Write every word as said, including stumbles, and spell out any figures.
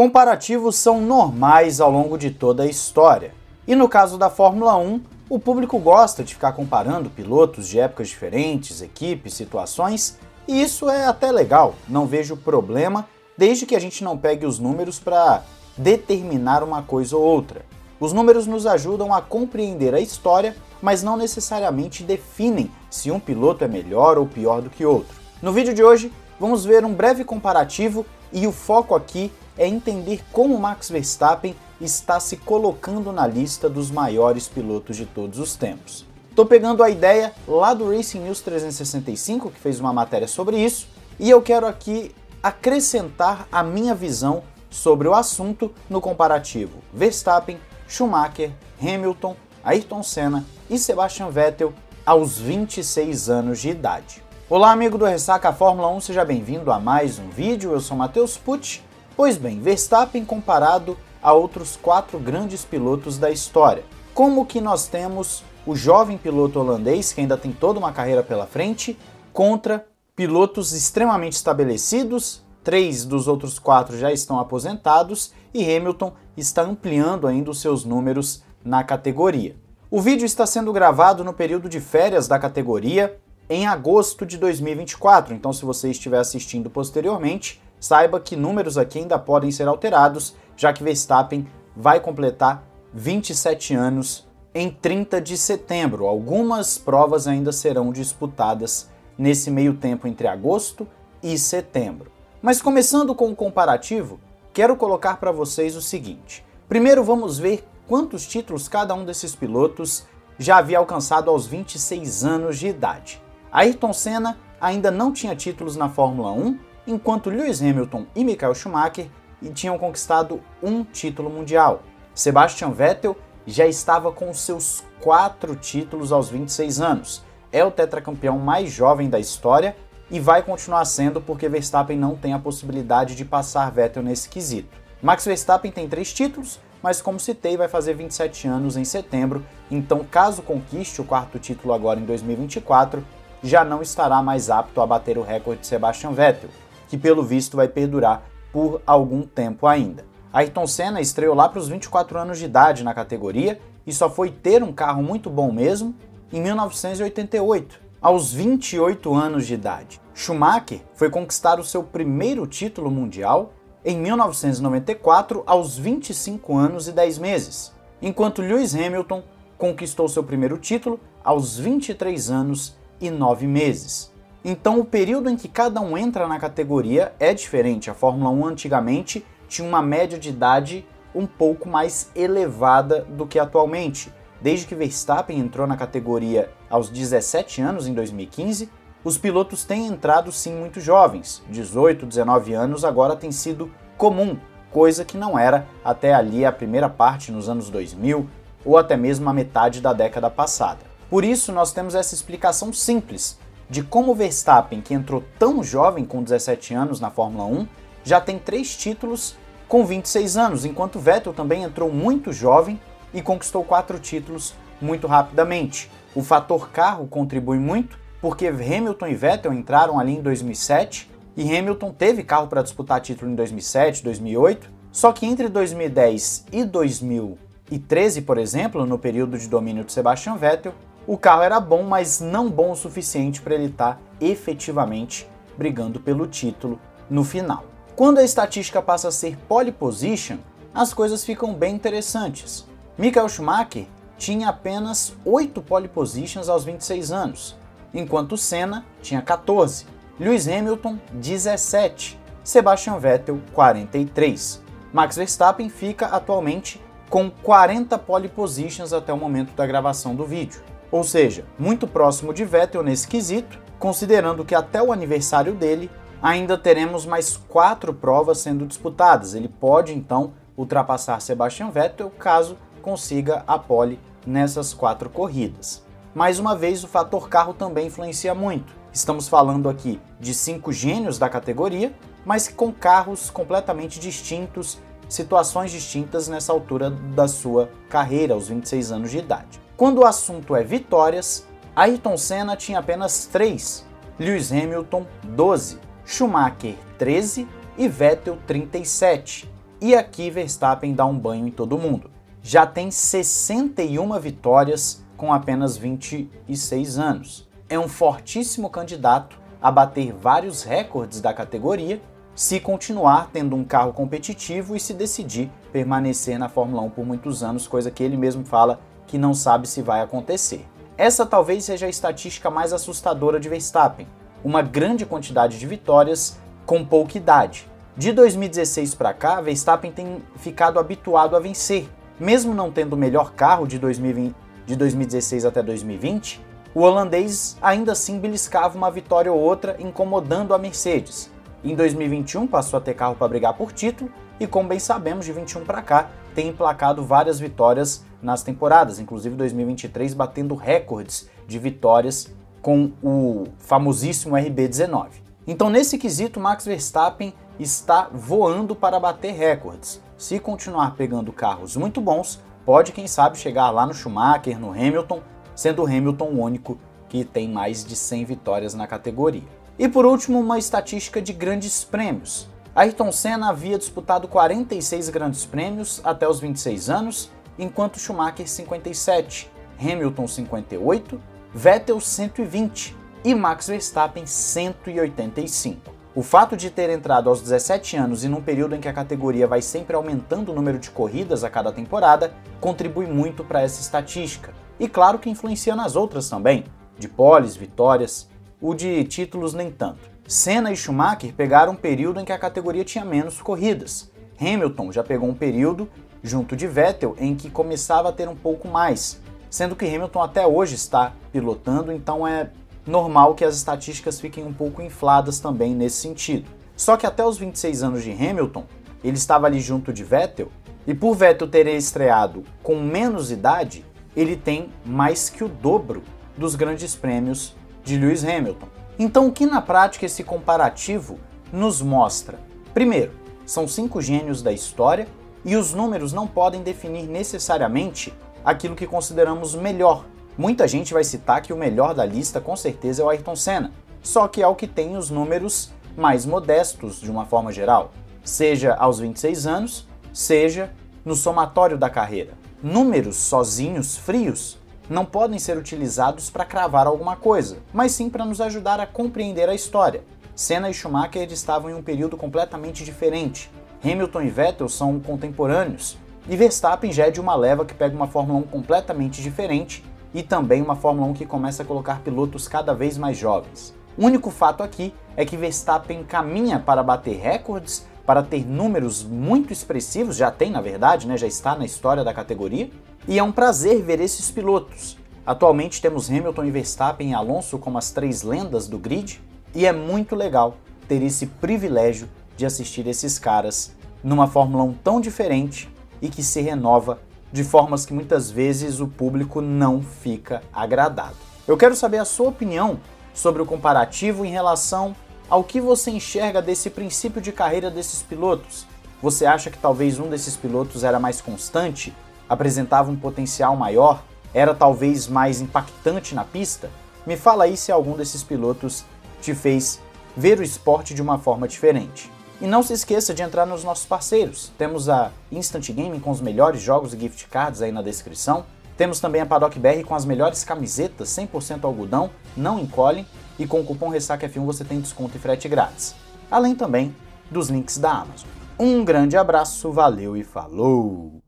comparativos são normais ao longo de toda a história. E no caso da Fórmula um, o público gosta de ficar comparando pilotos de épocas diferentes, equipes, situações, e isso é até legal, não vejo problema, desde que a gente não pegue os números para determinar uma coisa ou outra. Os números nos ajudam a compreender a história, mas não necessariamente definem se um piloto é melhor ou pior do que outro. No vídeo de hoje, vamos ver um breve comparativo e o foco aqui é entender como Max Verstappen está se colocando na lista dos maiores pilotos de todos os tempos. Tô pegando a ideia lá do Racing News trezentos e sessenta e cinco, que fez uma matéria sobre isso, e eu quero aqui acrescentar a minha visão sobre o assunto no comparativo Verstappen, Schumacher, Hamilton, Ayrton Senna e Sebastian Vettel aos vinte e seis anos de idade. Olá, amigo do Ressaca Fórmula um, seja bem-vindo a mais um vídeo, eu sou Matheus Pucci. Pois bem, Verstappen comparado a outros quatro grandes pilotos da história. Como que nós temos o jovem piloto holandês, que ainda tem toda uma carreira pela frente, contra pilotos extremamente estabelecidos, três dos outros quatro já estão aposentados e Hamilton está ampliando ainda os seus números na categoria. O vídeo está sendo gravado no período de férias da categoria em agosto de dois mil e vinte e quatro, então se você estiver assistindo posteriormente, saiba que números aqui ainda podem ser alterados, já que Verstappen vai completar vinte e sete anos em trinta de setembro. Algumas provas ainda serão disputadas nesse meio tempo entre agosto e setembro. Mas começando com o comparativo, quero colocar para vocês o seguinte. Primeiro vamos ver quantos títulos cada um desses pilotos já havia alcançado aos vinte e seis anos de idade. Ayrton Senna ainda não tinha títulos na Fórmula um, enquanto Lewis Hamilton e Michael Schumacher tinham conquistado um título mundial. Sebastian Vettel já estava com seus quatro títulos aos vinte e seis anos. É o tetracampeão mais jovem da história e vai continuar sendo porque Verstappen não tem a possibilidade de passar Vettel nesse quesito. Max Verstappen tem três títulos, mas como citei, vai fazer vinte e sete anos em setembro, então caso conquiste o quarto título agora em dois mil e vinte e quatro, já não estará mais apto a bater o recorde de Sebastian Vettel, que pelo visto vai perdurar por algum tempo ainda. Ayrton Senna estreou lá para os vinte e quatro anos de idade na categoria e só foi ter um carro muito bom mesmo em mil novecentos e oitenta e oito. Aos vinte e oito anos de idade. Schumacher foi conquistar o seu primeiro título mundial em mil novecentos e noventa e quatro, aos vinte e cinco anos e dez meses, enquanto Lewis Hamilton conquistou seu primeiro título aos vinte e três anos e nove meses. Então o período em que cada um entra na categoria é diferente. A Fórmula um antigamente tinha uma média de idade um pouco mais elevada do que atualmente. Desde que Verstappen entrou na categoria aos dezessete anos em dois mil e quinze, os pilotos têm entrado sim muito jovens, dezoito, dezenove anos agora tem sido comum, coisa que não era até ali a primeira parte nos anos dois mil ou até mesmo a metade da década passada. Por isso nós temos essa explicação simples de como Verstappen, que entrou tão jovem com dezessete anos na Fórmula um, já tem três títulos com vinte e seis anos, enquanto Vettel também entrou muito jovem e conquistou quatro títulos muito rapidamente. O fator carro contribui muito, porque Hamilton e Vettel entraram ali em dois mil e sete, e Hamilton teve carro para disputar título em dois mil e sete, dois mil e oito, só que entre dois mil e dez e dois mil e treze, por exemplo, no período de domínio de Sebastian Vettel, o carro era bom, mas não bom o suficiente para ele estar efetivamente brigando pelo título no final. Quando a estatística passa a ser pole position, as coisas ficam bem interessantes. Michael Schumacher tinha apenas oito pole positions aos vinte e seis anos, enquanto Senna tinha quatorze, Lewis Hamilton dezessete, Sebastian Vettel quarenta e três. Max Verstappen fica atualmente com quarenta pole positions até o momento da gravação do vídeo, ou seja, muito próximo de Vettel nesse quesito, considerando que até o aniversário dele ainda teremos mais quatro provas sendo disputadas. Ele pode então ultrapassar Sebastian Vettel caso consiga a pole nessas quatro corridas. Mais uma vez, o fator carro também influencia muito. Estamos falando aqui de cinco gênios da categoria, mas com carros completamente distintos, situações distintas nessa altura da sua carreira, aos vinte e seis anos de idade. Quando o assunto é vitórias, Ayrton Senna tinha apenas três, Lewis Hamilton doze, Schumacher treze e Vettel trinta e sete. E aqui Verstappen dá um banho em todo mundo. Já tem sessenta e uma vitórias com apenas vinte e seis anos. É um fortíssimo candidato a bater vários recordes da categoria se continuar tendo um carro competitivo e se decidir permanecer na Fórmula um por muitos anos, coisa que ele mesmo fala que não sabe se vai acontecer. Essa talvez seja a estatística mais assustadora de Verstappen, uma grande quantidade de vitórias com pouca idade. De dois mil e dezesseis para cá, Verstappen tem ficado habituado a vencer. Mesmo não tendo o melhor carro de, dois mil e vinte, de dois mil e dezesseis até dois mil e vinte, o holandês ainda assim beliscava uma vitória ou outra, incomodando a Mercedes. Em dois mil e vinte e um passou a ter carro para brigar por título e, como bem sabemos, de vinte e um para cá tem emplacado várias vitórias nas temporadas, inclusive dois mil e vinte e três batendo recordes de vitórias com o famosíssimo R B dezenove. Então, nesse quesito, Max Verstappen está voando para bater recordes. Se continuar pegando carros muito bons, pode, quem sabe, chegar lá no Schumacher, no Hamilton, sendo o Hamilton o único que tem mais de cem vitórias na categoria. E por último, uma estatística de grandes prêmios. Ayrton Senna havia disputado quarenta e seis grandes prêmios até os vinte e seis anos, enquanto Schumacher cinquenta e sete, Hamilton cinquenta e oito, Vettel cento e vinte e Max Verstappen cento e oitenta e cinco. O fato de ter entrado aos dezessete anos e num período em que a categoria vai sempre aumentando o número de corridas a cada temporada, contribui muito para essa estatística. E claro que influencia nas outras também, de poles, vitórias. O de títulos nem tanto. Senna e Schumacher pegaram um período em que a categoria tinha menos corridas. Hamilton já pegou um período, junto de Vettel, em que começava a ter um pouco mais, sendo que Hamilton até hoje está pilotando, então é normal que as estatísticas fiquem um pouco infladas também nesse sentido. Só que até os vinte e seis anos de Hamilton, ele estava ali junto de Vettel, e por Vettel ter estreado com menos idade, ele tem mais que o dobro dos grandes prêmios de Lewis Hamilton. Então, o que na prática esse comparativo nos mostra? Primeiro, são cinco gênios da história e os números não podem definir necessariamente aquilo que consideramos melhor. Muita gente vai citar que o melhor da lista com certeza é o Ayrton Senna, só que é o que tem os números mais modestos de uma forma geral, seja aos vinte e seis anos, seja no somatório da carreira. Números sozinhos, frios, não podem ser utilizados para cravar alguma coisa, mas sim para nos ajudar a compreender a história. Senna e Schumacher estavam em um período completamente diferente. Hamilton e Vettel são contemporâneos, e Verstappen já é de uma leva que pega uma Fórmula um completamente diferente e também uma Fórmula um que começa a colocar pilotos cada vez mais jovens. O único fato aqui é que Verstappen caminha para bater recordes, para ter números muito expressivos, já tem na verdade, né, já está na história da categoria, e é um prazer ver esses pilotos. Atualmente temos Hamilton e Verstappen e Alonso como as três lendas do grid, e é muito legal ter esse privilégio de assistir esses caras numa Fórmula um tão diferente e que se renova de formas que muitas vezes o público não fica agradado. Eu quero saber a sua opinião sobre o comparativo em relação ao que você enxerga desse princípio de carreira desses pilotos. Você acha que talvez um desses pilotos era mais constante? Apresentava um potencial maior, era talvez mais impactante na pista? Me fala aí se algum desses pilotos te fez ver o esporte de uma forma diferente. E não se esqueça de entrar nos nossos parceiros. Temos a Instant Gaming com os melhores jogos e gift cards aí na descrição. Temos também a Paddock B R com as melhores camisetas, cem por cento algodão, não encolhem, e com o cupom Ressaca F um você tem desconto e frete grátis. Além também dos links da Amazon. Um grande abraço, valeu e falou!